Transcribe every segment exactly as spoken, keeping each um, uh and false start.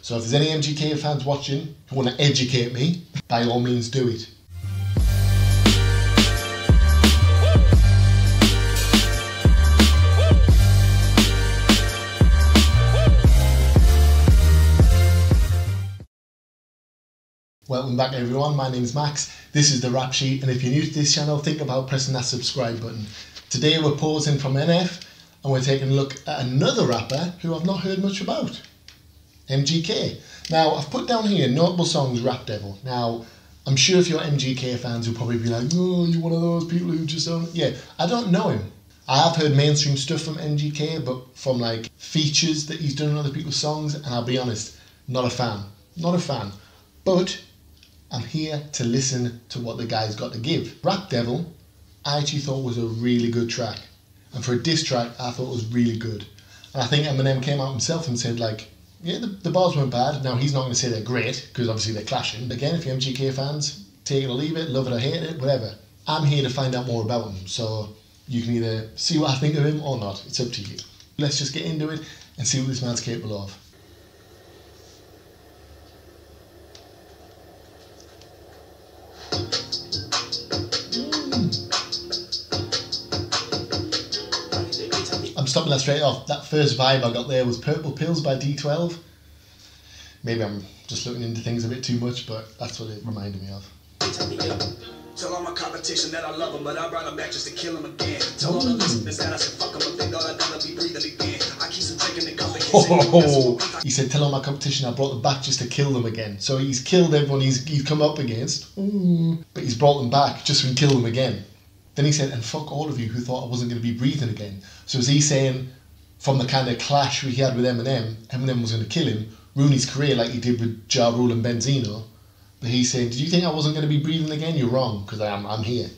So if there's any M G K fans watching who want to educate me, by all means do it. Welcome back everyone, my name's Max, this is The Rap Sheet, and if you're new to this channel, think about pressing that subscribe button. Today we're pausing from N F and we're taking a look at another rapper who I've not heard much about, M G K. Now I've put down here, notable songs, Rap Devil. Now I'm sure if you're M G K fans you'll probably be like, oh, you're one of those people who just don't... Yeah, I don't know him. I have heard mainstream stuff from M G K, but from like features that he's done on other people's songs, and I'll be honest, not a fan, not a fan. But I'm here to listen to what the guy's got to give. Rap Devil, I actually thought was a really good track. And for a diss track, I thought it was really good. And I think Eminem came out himself and said, like, yeah, the, the bars weren't bad. Now, he's not going to say they're great, because obviously they're clashing. Again, if you're M G K fans, take it or leave it, love it or hate it, whatever. I'm here to find out more about him. So you can either see what I think of him or not. It's up to you. Let's just get into it and see what this man's capable of. I'm stopping that straight off. That first vibe I got there was Purple Pills by D twelve. Maybe I'm just looking into things a bit too much, but that's what it reminded me of. Tell all my competition that I love them, but I brought them back just to kill them again. Tell all the listeners that I should fuck them, but they thought I'd never be breathing again. I keep some drinking and cupping. Oh, he said, tell all my competition I brought them back just to kill them again. So he's killed everyone he's, he's come up against, ooh, but he's brought them back just to kill them again. Then he said, and fuck all of you who thought I wasn't going to be breathing again. So is he saying, from the kind of clash we had with Eminem, Eminem was going to kill him, ruin his career like he did with Ja Rule and Benzino, but he's saying, did you think I wasn't going to be breathing again? You're wrong, because I'm, I'm here.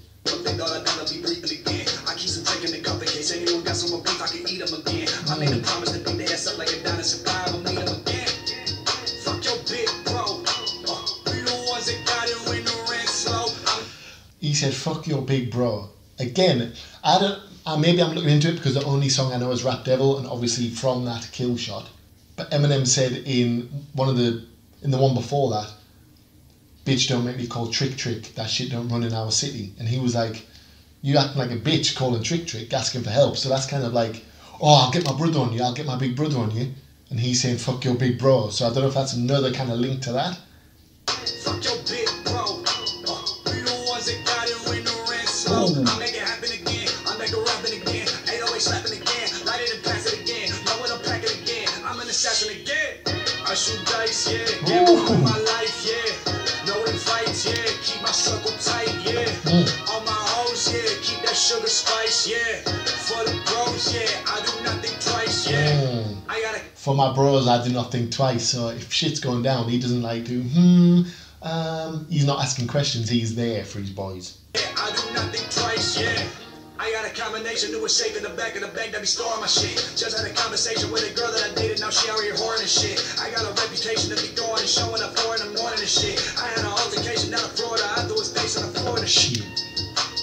He said, fuck your big bro. Again, I don't, I, maybe I'm looking into it because the only song I know is Rap Devil, and obviously from that, Kill Shot. But Eminem said in one of the, in the one before that, bitch don't make me call Trick Trick, that shit don't run in our city. And he was like, you acting like a bitch calling Trick Trick, asking for help. So that's kind of like, oh, I'll get my brother on you, I'll get my big brother on you. And he's saying, fuck your big bro. So I don't know if that's another kind of link to that. Fuck your big bro. I make it happen again, I make it rapping again, ain't always slapping again, light it and pass it again, know what I'm packing again, I'm an assassin again, I shoot dice, yeah, get my life, yeah, no invites, yeah, keep my circle tight, yeah, all my hoes, yeah, keep that sugar spice, yeah, for the bros, yeah, I do nothing twice, yeah, I gotta... For my bros, I do nothing twice, so if shit's going down, he doesn't like to, hmm, um, he's not asking questions, he's there for his boys. I do nothing twice, yeah. I got a combination, new shape in the back of the bank that be storing my shit. Just had a conversation with a girl that I dated, now she out here whoring and shit. I got a reputation to be going and showing up four in the morning and shit. I had an altercation down in Florida, I threw his face on the floor and shit.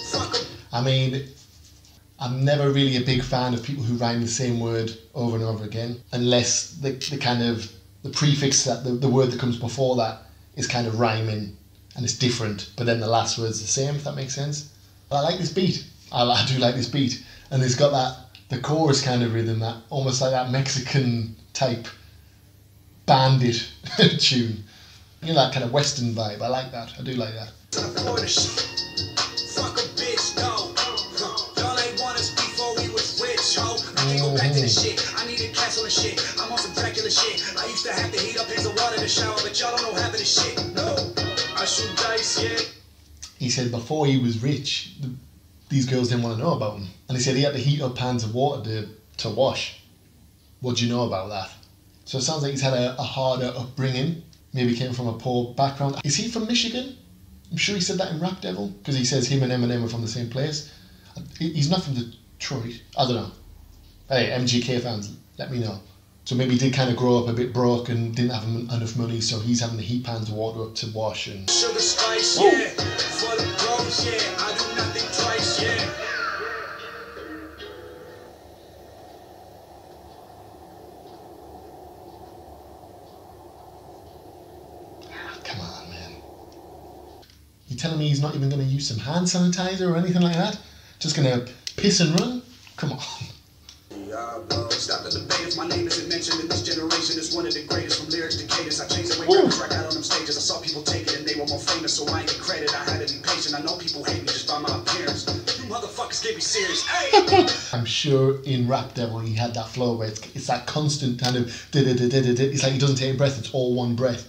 Fuck em. I mean, I'm never really a big fan of people who rhyme the same word over and over again, unless the, the kind of, the prefix, that the, the word that comes before that is kind of rhyming. And it's different, but then the last word's the same, if that makes sense. But I like this beat. I, I do like this beat. And it's got that, the chorus kind of rhythm, that almost like that Mexican type bandit tune. You know, that kind of Western vibe. I like that. I do like that. I need to cancel this shit. I'm on some Dracula shit. I used to have to heat up pans of water to shower, but y'all don't know half of this shit. No. He said before he was rich, the, these girls didn't want to know about him. And he said he had to heat up pans of water to, to wash. What do you know about that? So it sounds like he's had a, a harder upbringing. Maybe came from a poor background. Is he from Michigan? I'm sure he said that in Rap Devil, because he says him and Eminem are from the same place. He's not from Detroit. I don't know. Hey, M G K fans, let me know. So maybe he did kind of grow up a bit broke and didn't have enough money, so he's having to heat pans of water up to wash and... Sugar spice, yeah. For the bros, yeah. I do nothing twice, yeah. You're telling me he's not even going to use some hand sanitizer or anything like that? Just going to piss and run? Come on. Stop the debate if my name isn't mentioned in this generation. It's one of the greatest from lyrics to cadence. I changed the way rappers rock out on them stages. I saw people take it and they were more famous, so I ain't get credit. I had to be patient. I know people hate me just by my appearance. You motherfuckers get me serious. Hey! I'm sure in Rap Devil he had that flow where it's, it's that constant kind of da-da-da-da-da-da. It's like he doesn't take a breath, it's all one breath.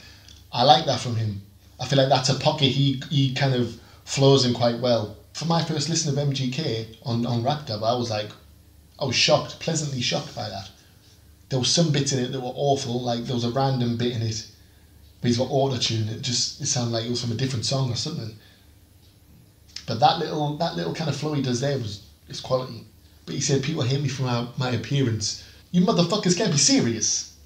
I like that from him. I feel like that's a pocket he, he kind of flows in quite well. For my first listen of M G K on, on Rap Devil, I was like, I was shocked, pleasantly shocked by that. There were some bits in it that were awful, like there was a random bit in it, but he's got auto-tune, it just it sounded like it was from a different song or something. But that little that little kind of flow he does there was is quality. But he said, people hate me for my, my appearance. You motherfuckers can't be serious.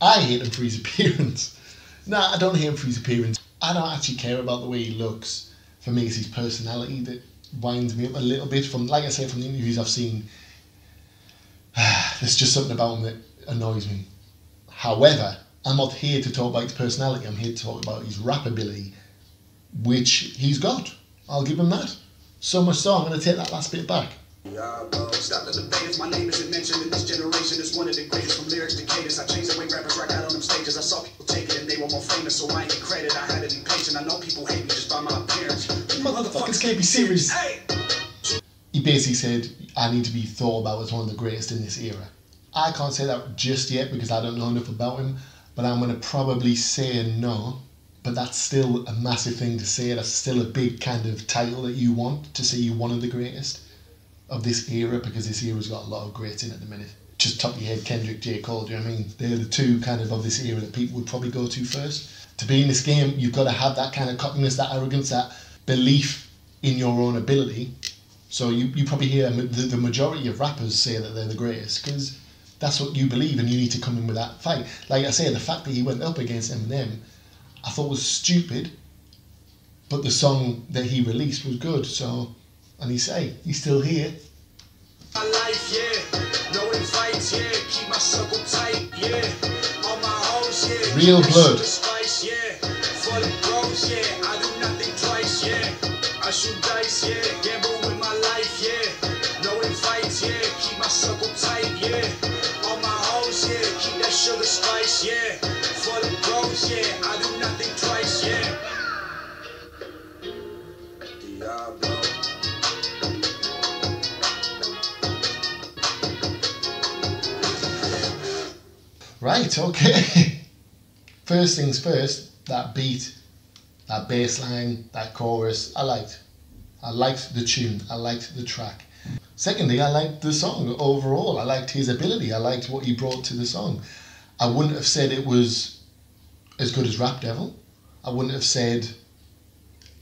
I hate him for his appearance. Nah, I don't hate him for his appearance. I don't actually care about the way he looks. For me, it's his personality that winds me up a little bit. From, like I said, from the interviews I've seen, there's just something about him that annoys me. However, I'm not here to talk about his personality, I'm here to talk about his rap ability, which he's got. I'll give him that. So much so, I'm going to take that last bit back. Yeah, bro. Stop the debate if my name isn't mentioned in this generation. It's one of the greatest from lyrics to cadence. I changed the way rappers rock out on them stages. I saw people take it and they were more famous, so I ain't get credit. I had to be patient. I know people hate me just by my appearance. You motherfuckers can't be serious. Hey! He basically said, I need to be thought about as one of the greatest in this era. I can't say that just yet because I don't know enough about him, but I'm going to probably say no. But that's still a massive thing to say. That's still a big kind of title that you want, to say you're one of the greatest of this era, because this era's got a lot of greats in at the minute. Just top of your head, Kendrick, J. Cole, do you know what I mean? They're the two kind of of this era that people would probably go to first. To be in this game, you've got to have that kind of cockiness, that arrogance, that belief in your own ability. So you, you probably hear the, the majority of rappers say that they're the greatest because that's what you believe and you need to come in with that fight. Like I say, the fact that he went up against Eminem I thought was stupid, but the song that he released was good. So, and he say, he's still here. My life, yeah. No invites, yeah. Keep my circle tight, yeah. On my house, yeah. Real blood. Spice, yeah. For the bros, yeah. I do nothing twice, yeah. I shoot dice, yeah. Gamble with my life, yeah. No invites, yeah. Keep my circle tight, yeah. On my hoes, yeah. Keep that sugar spice, yeah. For the bros, yeah. I do nothing twice, yeah. Diablo. Right, okay. First things first, that beat. That bass line, that chorus, I liked. I liked the tune, I liked the track. Secondly, I liked the song overall. I liked his ability, I liked what he brought to the song. I wouldn't have said it was as good as Rap Devil. I wouldn't have said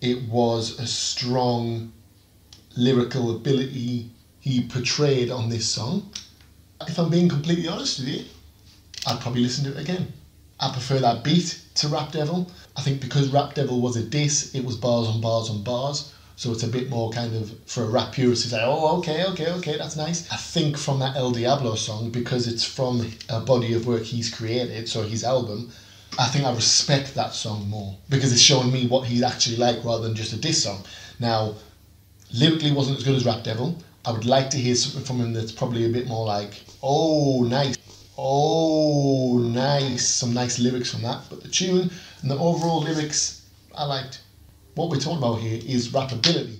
it was a strong lyrical ability he portrayed on this song. If I'm being completely honest with you, I'd probably listen to it again. I prefer that beat to Rap Devil. I think because Rap Devil was a diss, it was bars on bars on bars, so it's a bit more kind of, for a rap purist, it's like, oh, okay, okay, okay, that's nice. I think from that El Diablo song, because it's from a body of work he's created, so his album, I think I respect that song more, because it's showing me what he's actually like rather than just a diss song. Now, lyrically wasn't as good as Rap Devil. I would like to hear something from him that's probably a bit more like, oh, nice. Oh, nice. Some nice lyrics from that. But the tune and the overall lyrics, I liked. What we're talking about here is rappability.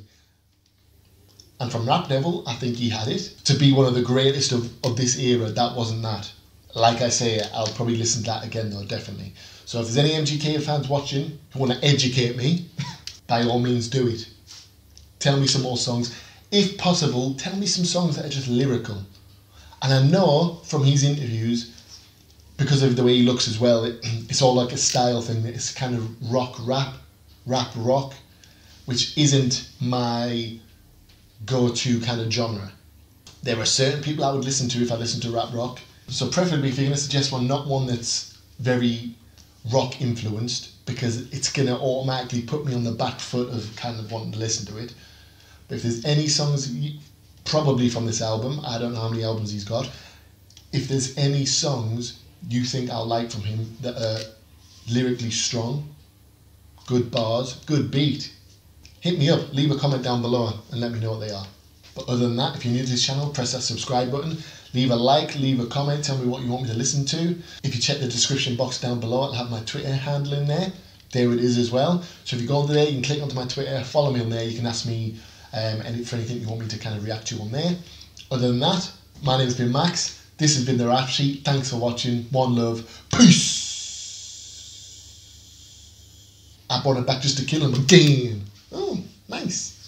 And from Rap Devil, I think he had it. To be one of the greatest of, of this era, that wasn't that. Like I say, I'll probably listen to that again though, definitely. So if there's any M G K fans watching who want to educate me, by all means do it. Tell me some more songs. If possible, tell me some songs that are just lyrical. And I know from his interviews, because of the way he looks as well, it, it's all like a style thing. It's kind of rock rap, rap rock, which isn't my go-to kind of genre. There are certain people I would listen to if I listen to rap rock. So preferably if you're going to suggest one, not one that's very rock influenced, because it's going to automatically put me on the back foot of kind of wanting to listen to it. But if there's any songs... You, probably from this album, I don't know how many albums he's got, if there's any songs you think I'll like from him that are lyrically strong, good bars, good beat, hit me up, leave a comment down below and let me know what they are. But other than that, if you're new to this channel, press that subscribe button, leave a like, leave a comment, tell me what you want me to listen to. If you check the description box down below, I'll have my Twitter handle in there. There it is as well. So if you go on there, you can click onto my Twitter, follow me on there, you can ask me um, any, for anything you want me to kind of react to on there. Other than that, my name's been Max, this has been The Rap Sheet, thanks for watching, one love, peace! I brought it back just to kill him again. Oh, nice.